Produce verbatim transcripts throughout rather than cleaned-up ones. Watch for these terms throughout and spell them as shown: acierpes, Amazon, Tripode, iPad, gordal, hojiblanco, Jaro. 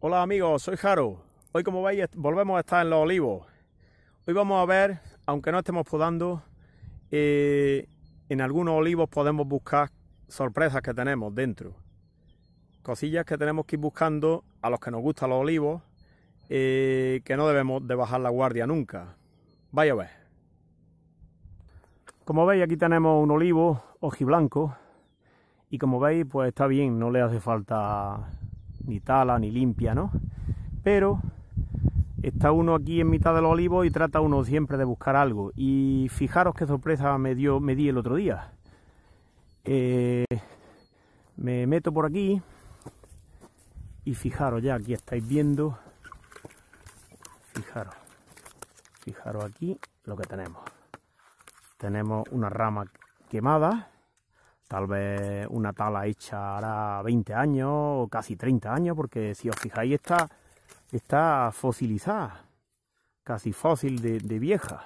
Hola amigos, soy Jaro. Hoy, como veis, volvemos a estar en los olivos. Hoy vamos a ver, aunque no estemos podando, eh, en algunos olivos podemos buscar sorpresas que tenemos dentro. Cosillas que tenemos que ir buscando a los que nos gustan los olivos, eh, que no debemos de bajar la guardia nunca. Vaya a ver. Como veis, aquí tenemos un olivo hojiblanco. Y como veis, pues está bien, no le hace falta ni tala ni limpia, ¿no? Pero está uno aquí en mitad de los olivos y trata uno siempre de buscar algo. Y fijaros qué sorpresa me dio, me di el otro día. Eh, me meto por aquí y fijaros, ya aquí estáis viendo. Fijaros, fijaros aquí lo que tenemos. Tenemos una rama quemada. Tal vez una tala hecha hará veinte años o casi treinta años, porque si os fijáis está, está fosilizada, casi fósil de, de vieja.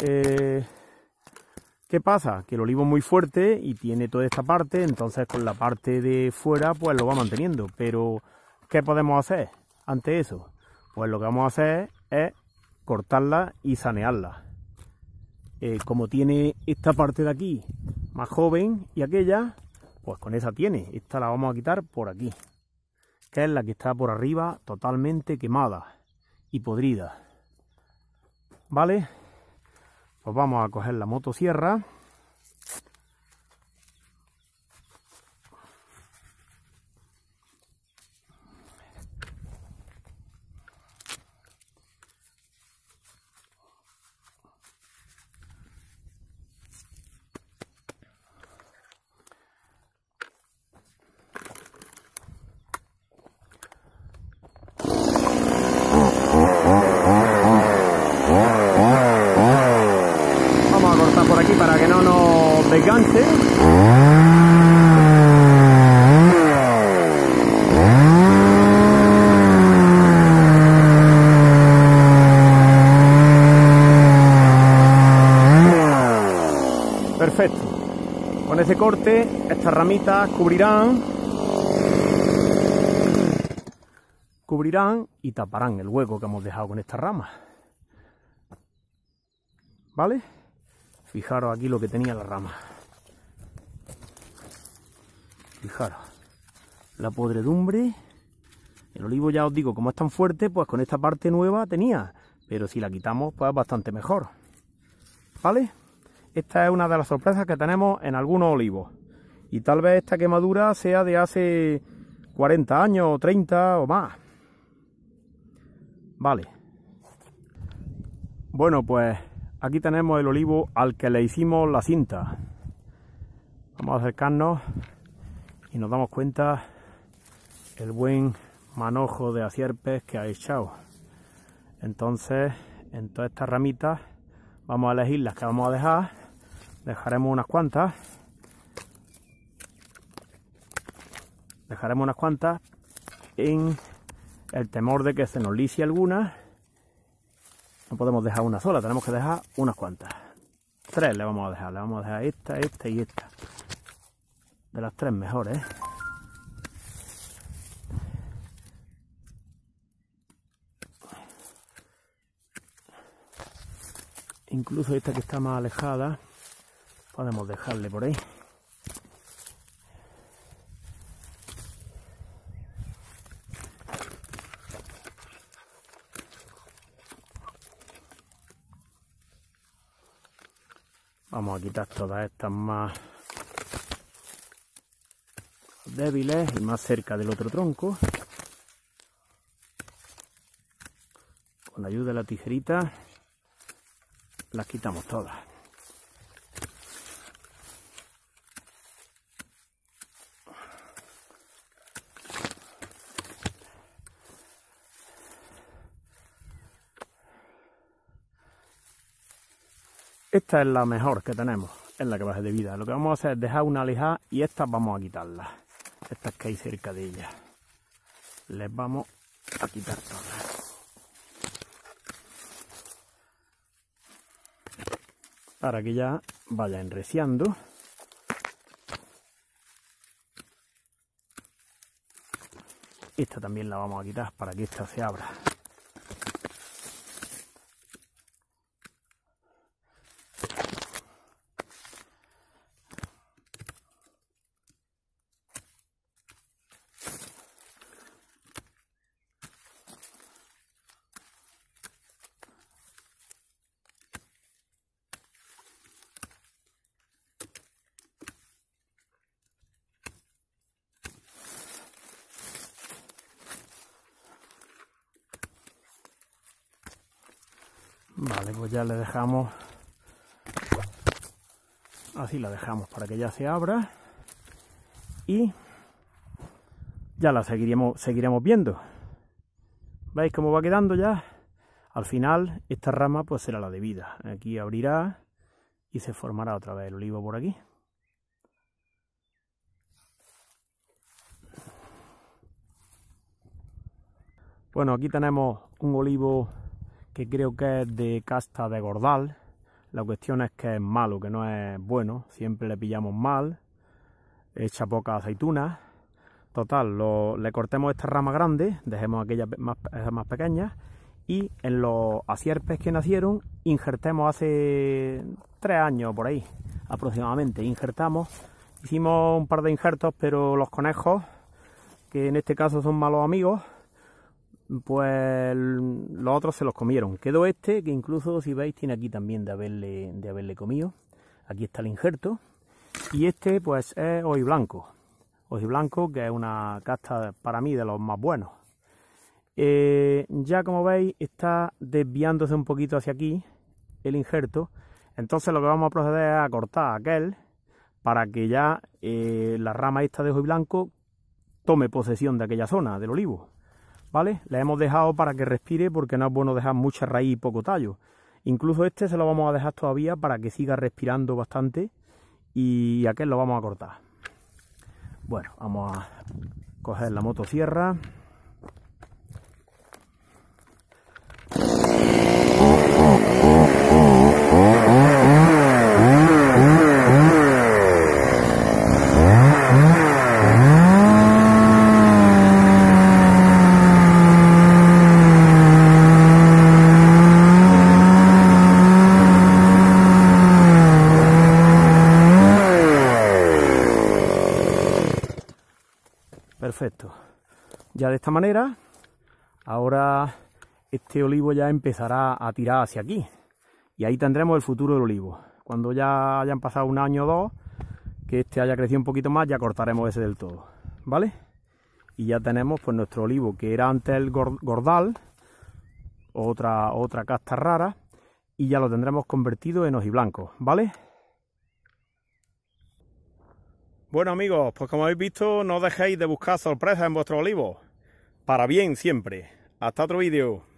Eh, ¿Qué pasa? Que el olivo es muy fuerte y tiene toda esta parte, entonces con la parte de fuera pues lo va manteniendo. Pero ¿qué podemos hacer ante eso? Pues lo que vamos a hacer es cortarla y sanearla. Eh, como tiene esta parte de aquí más joven y aquella, pues con esa tiene. Esta la vamos a quitar por aquí, que es la que está por arriba totalmente quemada y podrida. ¿Vale? Pues vamos a coger la motosierra. Para que no nos desganche. Perfecto. Con ese corte, estas ramitas cubrirán cubrirán y taparán el hueco que hemos dejado con estas ramas. ¿Vale? Fijaros aquí lo que tenía la rama. Fijaros. La podredumbre. El olivo, ya os digo, como es tan fuerte, pues con esta parte nueva tenía. Pero si la quitamos, pues es bastante mejor. ¿Vale? Esta es una de las sorpresas que tenemos en algunos olivos. Y tal vez esta quemadura sea de hace cuarenta años o treinta o más. Vale. Bueno, pues aquí tenemos el olivo al que le hicimos la cinta. Vamos a acercarnos y nos damos cuenta el buen manojo de acierpes que ha echado. Entonces, en todas estas ramitas vamos a elegir las que vamos a dejar. Dejaremos unas cuantas. Dejaremos unas cuantas en el temor de que se nos licie alguna. No podemos dejar una sola, tenemos que dejar unas cuantas. Tres le vamos a dejar, le vamos a dejar esta, esta y esta. De las tres mejores. Incluso esta que está más alejada, podemos dejarle por ahí. Vamos a quitar todas estas más débiles y más cerca del otro tronco. Con la ayuda de la tijerita las quitamos todas. Esta es la mejor que tenemos, es la que baja de vida. Lo que vamos a hacer es dejar una alejada y estas vamos a quitarlas. Estas que hay cerca de ellas. Les vamos a quitar todas. Para que ya vaya enreciando. Esta también la vamos a quitar para que esta se abra. Vale, pues ya le dejamos, así la dejamos para que ya se abra y ya la seguiremos, seguiremos viendo. ¿Veis cómo va quedando ya? Al final esta rama pues será la de vida. Aquí abrirá y se formará otra vez el olivo por aquí. Bueno, aquí tenemos un olivo que creo que es de casta de gordal. La cuestión es que es malo, que no es bueno, siempre le pillamos mal, echa pocas aceitunas. Total, lo, le cortemos esta rama grande, dejemos aquellas más, más pequeñas, y en los acierpes que nacieron, injertemos hace tres años por ahí, aproximadamente, injertamos, hicimos un par de injertos, pero los conejos, que en este caso son malos amigos, pues los otros se los comieron. Quedó este, que incluso si veis tiene aquí también de haberle, de haberle comido. Aquí está el injerto. Y este pues es hojiblanco. Hojiblanco, que es una casta para mí de los más buenos. Eh, ya como veis está desviándose un poquito hacia aquí el injerto. Entonces lo que vamos a proceder es a cortar aquel para que ya eh, la rama esta de hojiblanco tome posesión de aquella zona del olivo. ¿Vale? Le hemos dejado para que respire porque no es bueno dejar mucha raíz y poco tallo. Incluso este se lo vamos a dejar todavía para que siga respirando bastante y aquel lo vamos a cortar. Bueno, vamos a coger la motosierra. Perfecto, ya de esta manera, ahora este olivo ya empezará a tirar hacia aquí y ahí tendremos el futuro del olivo. Cuando ya hayan pasado un año o dos, que este haya crecido un poquito más, ya cortaremos ese del todo, ¿vale? Y ya tenemos pues nuestro olivo, que era antes el gordal, otra, otra casta rara, y ya lo tendremos convertido en hojiblanco, ¿vale? Bueno amigos, pues como habéis visto, no dejéis de buscar sorpresas en vuestros olivos. Para bien siempre. Hasta otro vídeo.